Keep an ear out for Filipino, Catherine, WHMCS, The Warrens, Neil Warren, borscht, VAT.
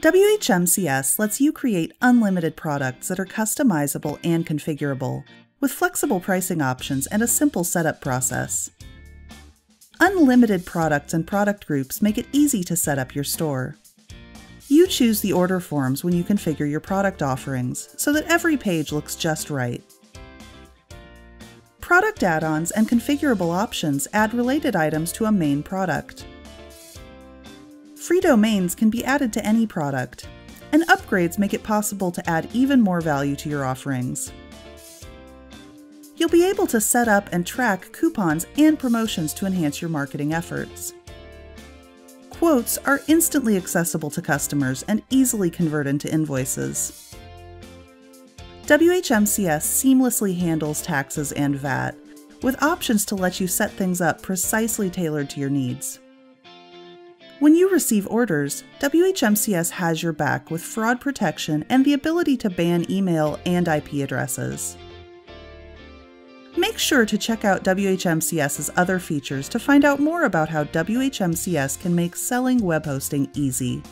WHMCS lets you create unlimited products that are customizable and configurable, with flexible pricing options and a simple setup process. Unlimited products and product groups make it easy to set up your store. You choose the order forms when you configure your product offerings so that every page looks just right. Product add-ons and configurable options add related items to a main product. Free domains can be added to any product, and upgrades make it possible to add even more value to your offerings. You'll be able to set up and track coupons and promotions to enhance your marketing efforts. Quotes are instantly accessible to customers and easily convert into invoices. WHMCS seamlessly handles taxes and VAT, with options to let you set things up precisely tailored to your needs. When you receive orders, WHMCS has your back with fraud protection and the ability to ban email and IP addresses. Make sure to check out WHMCS's other features to find out more about how WHMCS can make selling web hosting easy.